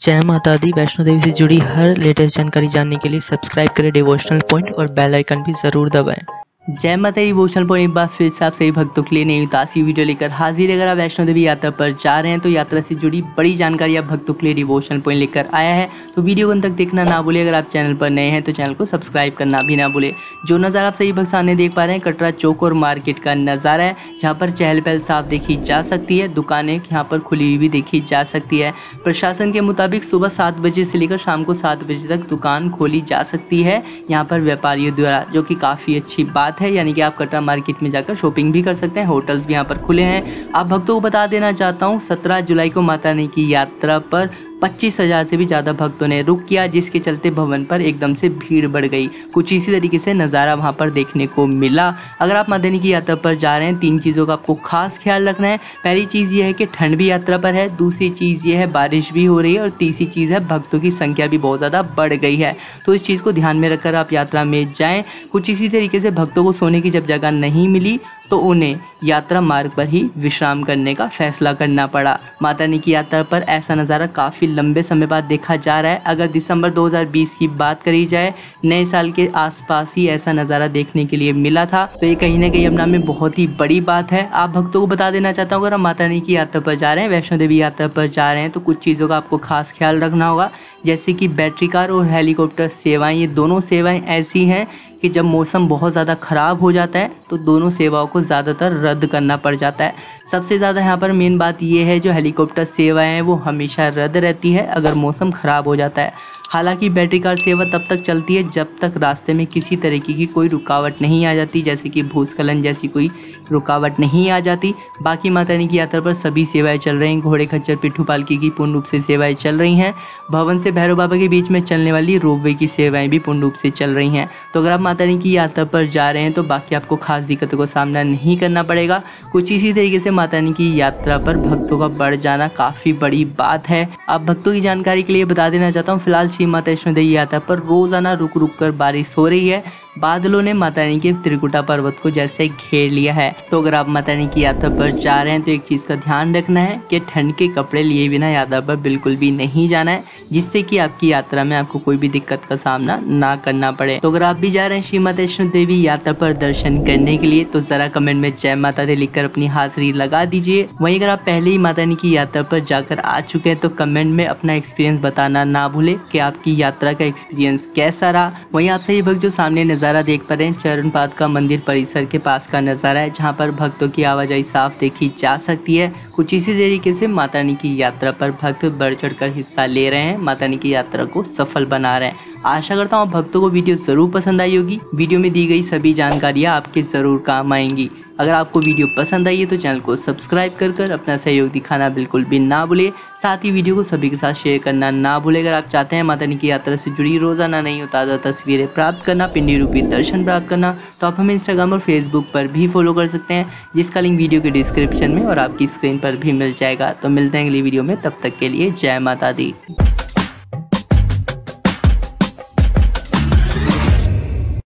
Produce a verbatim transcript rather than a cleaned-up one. जय माता दी। वैष्णो देवी से जुड़ी हर लेटेस्ट जानकारी जानने के लिए सब्सक्राइब करें डिवोशनल पॉइंट और बेल आइकन भी जरूर दबाएं। जय माता दी। डिवोशनल पॉइंट एक बार फिर से आप सभी भक्तों के लिए नई उदासी वीडियो लेकर हाजिर। अगर आप वैष्णो देवी यात्रा पर जा रहे हैं तो यात्रा से जुड़ी बड़ी जानकारी आप भक्तों के लिए डिवोशनल पॉइंट लेकर आया है, तो वीडियो को अंत तक देखना ना भूलें। अगर आप चैनल पर नए हैं तो चैनल को सब्सक्राइब करना भी ना भूलें। जो नज़ारा आप सभी भक्त सामने देख पा रहे हैं कटरा चौक और मार्केट का नज़ारा है, जहाँ पर चहल पहल साफ देखी जा सकती है। दुकानें यहाँ पर खुली हुई भी देखी जा सकती है। प्रशासन के मुताबिक सुबह सात बजे से लेकर शाम को सात बजे तक दुकान खोली जा सकती है यहाँ पर व्यापारियों द्वारा, जो कि काफ़ी अच्छी बात है। यानी कि आप कटरा मार्केट में जाकर शॉपिंग भी कर सकते हैं। होटल्स भी यहाँ पर खुले हैं। आप भक्तों को बता देना चाहता हूँ, सत्रह जुलाई को माता रानी की यात्रा पर पच्चीस हज़ार से भी ज़्यादा भक्तों ने रुक किया, जिसके चलते भवन पर एकदम से भीड़ बढ़ गई। कुछ इसी तरीके से नज़ारा वहां पर देखने को मिला। अगर आप माता रानी की यात्रा पर जा रहे हैं, तीन चीज़ों का आपको खास ख्याल रखना है। पहली चीज़ यह है कि ठंड भी यात्रा पर है, दूसरी चीज़ यह है बारिश भी हो रही है, और तीसरी चीज़ है भक्तों की संख्या भी बहुत ज़्यादा बढ़ गई है। तो इस चीज़ को ध्यान में रखकर आप यात्रा में जाएँ। कुछ इसी तरीके से भक्तों को सोने की जब जगह नहीं मिली तो उन्हें यात्रा मार्ग पर ही विश्राम करने का फैसला करना पड़ा। माता रानी की यात्रा पर ऐसा नज़ारा काफ़ी लंबे समय बाद देखा जा रहा है। अगर दिसंबर दो हज़ार बीस की बात करी जाए, नए साल के आसपास ही ऐसा नज़ारा देखने के लिए मिला था, तो ये कहीं ना कहीं अपना में बहुत ही बड़ी बात है। आप भक्तों को बता देना चाहता हूँ, अगर आप माता रानी की यात्रा पर जा रहे हैं, वैष्णो देवी यात्रा पर जा रहे हैं, तो कुछ चीज़ों का आपको खास ख्याल रखना होगा, जैसे कि बैटरी कार और हेलीकॉप्टर सेवाएँ। ये दोनों सेवाएँ ऐसी हैं कि जब मौसम बहुत ज़्यादा ख़राब हो जाता है तो दोनों सेवाओं को ज़्यादातर रद्द करना पड़ जाता है। सबसे ज़्यादा यहाँ पर मेन बात यह है, जो हेलीकॉप्टर सेवाएं वो हमेशा रद्द रहती है अगर मौसम ख़राब हो जाता है। हालांकि बैटरी कार सेवा तब तक चलती है जब तक रास्ते में किसी तरीके की कोई रुकावट नहीं आ जाती, जैसे कि भूस्खलन जैसी कोई रुकावट नहीं आ जाती। बाकी माता रानी की यात्रा पर सभी सेवाएं चल रही हैं। घोड़े खच्चर पिट्ठू पालकी की पूर्ण रूप से सेवाएं चल रही हैं। भवन से भैरव बाबा के बीच में चलने वाली रोपवे की सेवाएं भी पूर्ण रूप से चल रही हैं। तो अगर आप माता रानी की यात्रा पर जा रहे हैं तो बाकी आपको खास दिक्कतों का सामना नहीं करना पड़ेगा। कुछ इसी तरीके से माता रानी की यात्रा पर भक्तों का बढ़ जाना काफ़ी बड़ी बात है। आप भक्तों की जानकारी के लिए बता देना चाहता हूँ, फिलहाल माता वैष्णो देवी यात्रा पर रोजाना रुक रुक कर बारिश हो रही है। बादलों ने माता रानी के त्रिकुटा पर्वत को जैसे घेर लिया है। तो अगर आप माता रानी की यात्रा पर जा रहे हैं तो एक चीज़ का ध्यान रखना है कि ठंड के कपड़े लिए बिना यात्रा पर बिल्कुल भी नहीं जाना है, जिससे कि आपकी यात्रा में आपको कोई भी दिक्कत का सामना ना करना पड़े। तो अगर आप भी जा रहे हैं श्री माता वैष्णो देवी यात्रा पर दर्शन करने के लिए, तो ज़रा कमेंट में जय माता दी लिखकर अपनी हाजिरी लगा दीजिए। वहीं अगर आप पहले ही माता रानी की यात्रा पर जाकर आ चुके हैं तो कमेंट में अपना एक्सपीरियंस बताना ना भूलें कि आपकी यात्रा का एक्सपीरियंस कैसा रहा। वहीं आप सभी भक्त जो सामने नज़ारा देख पा रहे हैं, चरणपाद का मंदिर परिसर के पास का नज़ारा है, जहां पर भक्तों की आवाजाही साफ देखी जा सकती है। कुछ इसी तरीके से माता रानी की यात्रा पर भक्त बढ़ चढ़कर हिस्सा ले रहे हैं, माता रानी की यात्रा को सफल बना रहे हैं। आशा करता हूँ भक्तों को वीडियो ज़रूर पसंद आई होगी। वीडियो में दी गई सभी जानकारियाँ आपके ज़रूर काम आएंगी। अगर आपको वीडियो पसंद आई है तो चैनल को सब्सक्राइब कर कर अपना सहयोग दिखाना बिल्कुल भी ना भूले। साथ ही वीडियो को सभी के साथ शेयर करना ना भूले। अगर आप चाहते हैं माता रानी की यात्रा से जुड़ी रोजाना नई और ताज़ा तस्वीरें प्राप्त करना, पिंडी रूपी दर्शन प्राप्त करना, तो आप हमें इंस्टाग्राम और फेसबुक पर भी फॉलो कर सकते हैं, जिसका लिंक वीडियो के डिस्क्रिप्शन में और आपकी स्क्रीन पर भी मिल जाएगा। तो मिलते हैं अगली वीडियो में, तब तक के लिए जय माता दी।